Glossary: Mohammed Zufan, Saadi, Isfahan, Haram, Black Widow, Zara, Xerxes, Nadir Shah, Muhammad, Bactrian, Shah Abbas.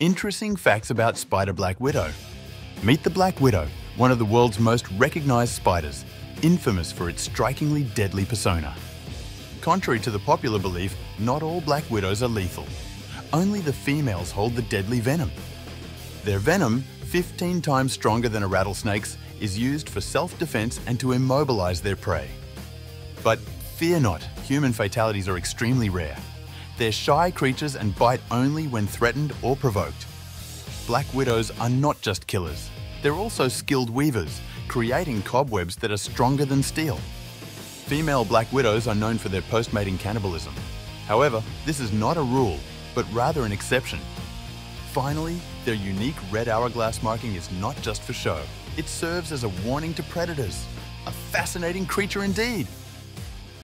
Interesting facts about Spider Black Widow. Meet the Black Widow, one of the world's most recognized spiders, infamous for its strikingly deadly persona. Contrary to the popular belief, not all Black Widows are lethal. Only the females hold the deadly venom. Their venom, 15 times stronger than a rattlesnake's, is used for self-defense and to immobilize their prey. But fear not, human fatalities are extremely rare. They're shy creatures and bite only when threatened or provoked. Black Widows are not just killers. They're also skilled weavers, creating cobwebs that are stronger than steel. Female Black Widows are known for their postmating cannibalism. However, this is not a rule, but rather an exception. Finally, their unique red hourglass marking is not just for show. It serves as a warning to predators. A fascinating creature indeed!